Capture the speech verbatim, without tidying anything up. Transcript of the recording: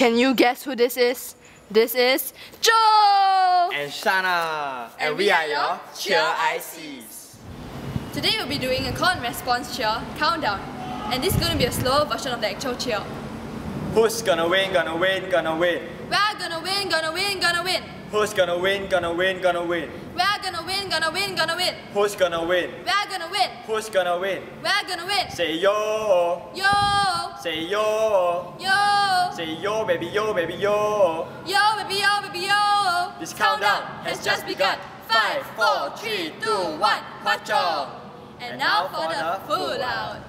Can you guess who this is? This is Joe! And Shana! And, and we, we are your Cheer I Cs! Today we'll be doing a call and response cheer countdown. And this is going to be a slower version of the actual cheer. Who's gonna win, gonna win, gonna win? We're gonna win, gonna win, gonna win! Who's gonna win, gonna win, gonna win? We're gonna win, gonna win, gonna win! Who's gonna win? We're gonna win! Who's gonna win? We're gonna win! Say yo! Yo! Say yo! Yo! Say yo baby, yo baby, yo! Yo baby, yo baby, yo! This countdown has just begun! Five, four, three, two, one, cuatro! And now for the full out!